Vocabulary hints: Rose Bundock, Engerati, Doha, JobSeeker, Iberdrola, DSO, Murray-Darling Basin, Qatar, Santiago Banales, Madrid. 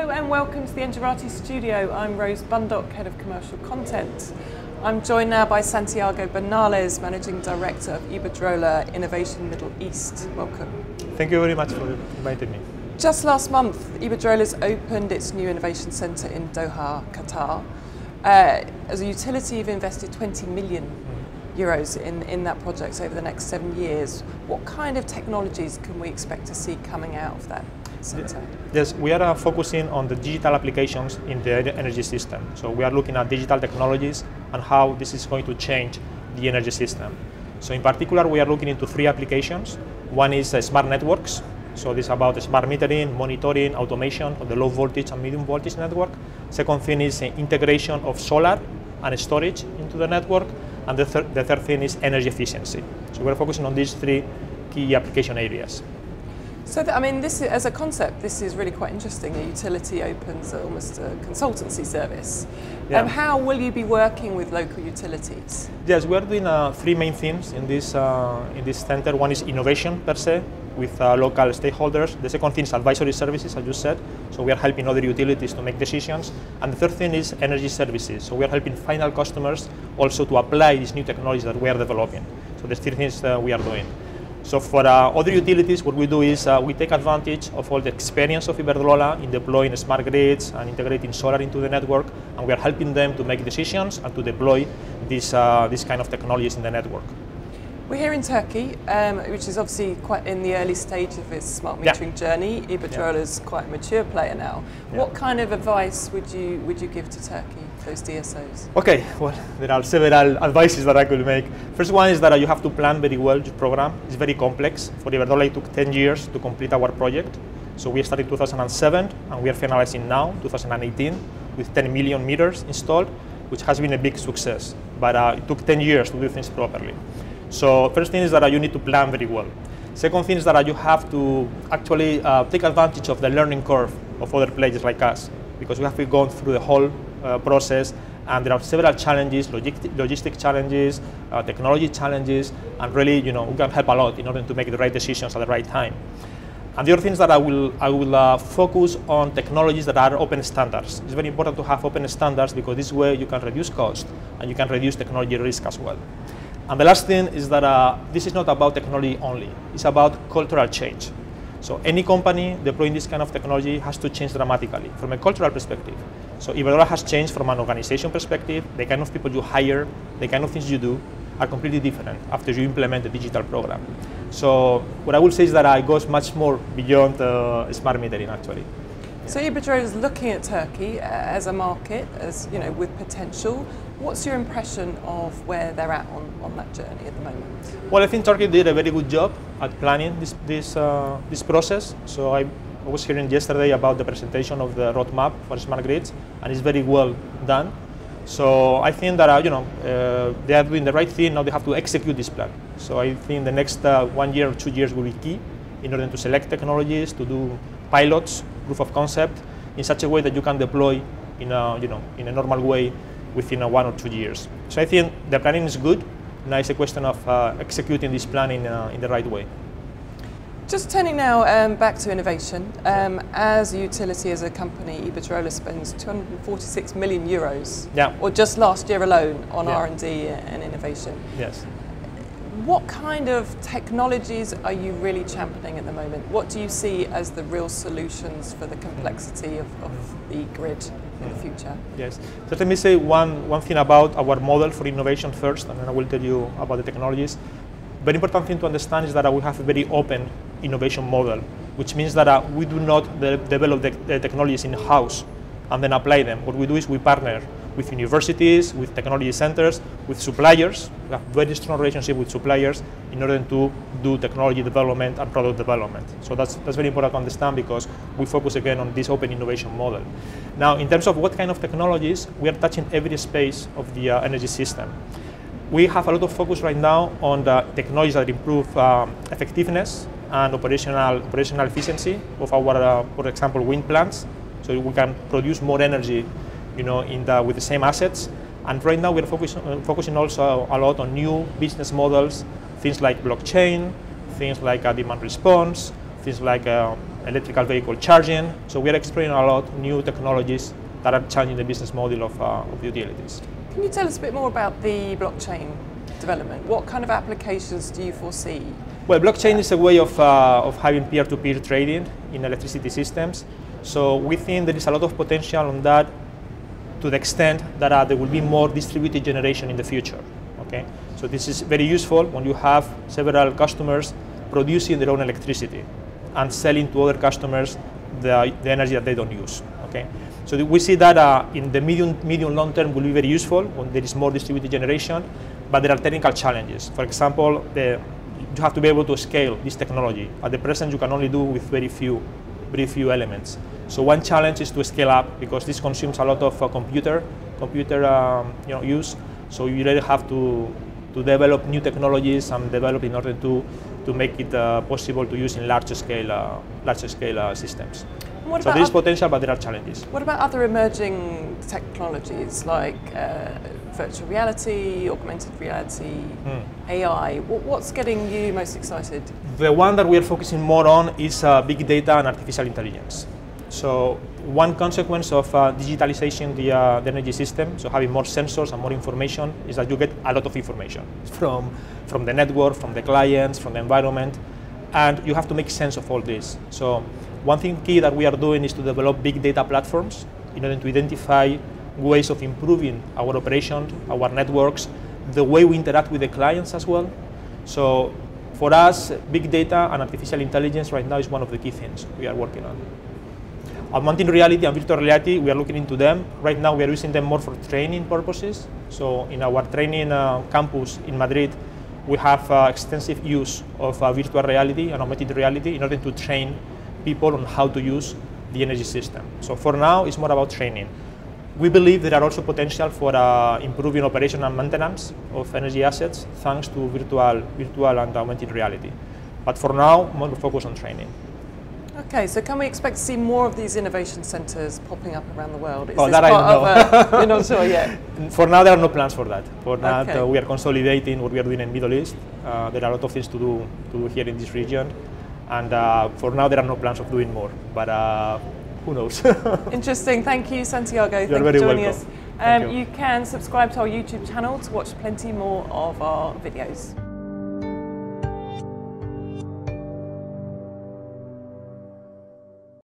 Hello and welcome to the Engerati studio. I'm Rose Bundock, Head of Commercial Content. I'm joined now by Santiago Banales, Managing Director of Iberdrola Innovation Middle East. Welcome. Thank you very much for inviting me. Just last month, Iberdrola's opened its new innovation centre in Doha, Qatar. As a utility, you've invested 20 million euros in that project over the next 7 years. What kind of technologies can we expect to see coming out of that center? Yes, we are focusing on the digital applications in the energy system. So we are looking at digital technologies and how this is going to change the energy system. So in particular, we are looking into three applications. One is smart networks. So this is about smart metering, monitoring, automation of the low voltage and medium voltage network. Second thing is integration of solar and storage into the network. And the third thing is energy efficiency. So we're focusing on these three key application areas. So, this is, as a concept, this is really quite interesting. A utility opens almost a consultancy service. Yeah. How will you be working with local utilities? Yes, we are doing three main themes in this center. One is innovation per se with local stakeholders. The second thing is advisory services, as you said. So we are helping other utilities to make decisions. And the third thing is energy services. So we are helping final customers also to apply these new technologies that we are developing. So the three things we are doing. So for other utilities, what we do is we take advantage of all the experience of Iberdrola in deploying smart grids and integrating solar into the network, and we are helping them to make decisions and to deploy these kind of technologies in the network. We're here in Turkey, which is obviously quite in the early stage of its smart metering journey. Iberdrola is quite a mature player now. Yeah. What kind of advice would you give to Turkey, those DSOs? Okay, well, there are several advices that I could make. First one is that you have to plan very well your program. It's very complex. For Iberdrola, it took 10 years to complete our project. So we started in 2007, and we are finalizing now, 2018, with 10 million meters installed, which has been a big success. But it took 10 years to do things properly. So first thing is that you need to plan very well. Second thing is that you have to actually take advantage of the learning curve of other players like us, because we have to go through the whole process, and there are several challenges, logistic challenges, technology challenges, and really, we can help a lot in order to make the right decisions at the right time. And the other thing is that I will focus on technologies that are open standards. It's very important to have open standards, because this way you can reduce cost and you can reduce technology risk as well. And the last thing is that this is not about technology only. It's about cultural change. So any company deploying this kind of technology has to change dramatically from a cultural perspective. So Iberdrola has changed from an organization perspective. The kind of people you hire, the kind of things you do are completely different after you implement the digital program. So what I would say is that it goes much more beyond smart metering, actually. So Iberdrola is looking at Turkey as a market, as with potential. What's your impression of where they're at on that journey at the moment? Well, I think Turkey did a very good job at planning this process. So I was hearing yesterday about the presentation of the roadmap for smart grids, and it's very well done. So I think that they are doing the right thing. Now they have to execute this plan. So I think the next 1 year or 2 years will be key in order to select technologies, to do pilots, proof of concept, in such a way that you can deploy in a normal way within 1 or 2 years. So I think the planning is good. Now it's a question of executing this plan in the right way. Just turning now back to innovation. As a utility, as a company, Iberdrola spends 246 million euros, or just last year alone, on R&D and innovation. Yes. What kind of technologies are you really championing at the moment? What do you see as the real solutions for the complexity of the grid in the future? Yes. So let me say one thing about our model for innovation first, and then I will tell you about the technologies. Very important thing to understand is that we have a very open innovation model, which means that we do not develop the technologies in-house and then apply them. What we do is we partner with universities, with technology centers, with suppliers. We have very strong relationship with suppliers in order to do technology development and product development. So that's very important to understand, because we focus again on this open innovation model. Now, in terms of what kind of technologies, we are touching every space of the energy system. We have a lot of focus right now on the technologies that improve effectiveness and operational efficiency of our, for example, wind plants. So we can produce more energy with the same assets. And right now we're focusing also a lot on new business models, things like blockchain, things like demand response, things like electrical vehicle charging. So we are exploring a lot of new technologies that are changing the business model of utilities. Can you tell us a bit more about the blockchain development? What kind of applications do you foresee? Well, blockchain is a way of having peer-to-peer trading in electricity systems. So we think there is a lot of potential on that, to the extent that there will be more distributed generation in the future. Okay? So this is very useful when you have several customers producing their own electricity and selling to other customers the energy that they don't use. Okay? So we see that in the medium-long term will be very useful when there is more distributed generation, but there are technical challenges. For example, you have to be able to scale this technology. At the present, you can only do with very few elements. So one challenge is to scale up, because this consumes a lot of computer use. So you really have to develop new technologies and develop in order to make it possible to use in large scale systems. So there is potential, but there are challenges. What about other emerging technologies like virtual reality, augmented reality, AI? What's getting you most excited? The one that we are focusing more on is big data and artificial intelligence. So one consequence of digitalization the energy system, so having more sensors and more information, is that you get a lot of information from the network, from the clients, from the environment, and you have to make sense of all this. So one thing key that we are doing is to develop big data platforms in order to identify ways of improving our operations, our networks, the way we interact with the clients as well. So for us, big data and artificial intelligence right now is one of the key things we are working on. Augmented reality and virtual reality, we are looking into them. Right now we are using them more for training purposes. So in our training campus in Madrid, we have extensive use of virtual reality and augmented reality in order to train people on how to use the energy system. So for now, it's more about training. We believe there are also potential for improving operation and maintenance of energy assets thanks to virtual and augmented reality. But for now, more focus on training. Okay, so can we expect to see more of these innovation centres popping up around the world? Is oh, that I don't know. You're not sure yet? For now, there are no plans for that. For now, okay. We are consolidating what we are doing in the Middle East. There are a lot of things to do here in this region. And for now, there are no plans of doing more, but who knows? Interesting. Thank you, Santiago. You're very welcome. Thank you. You can subscribe to our YouTube channel to watch plenty more of our videos.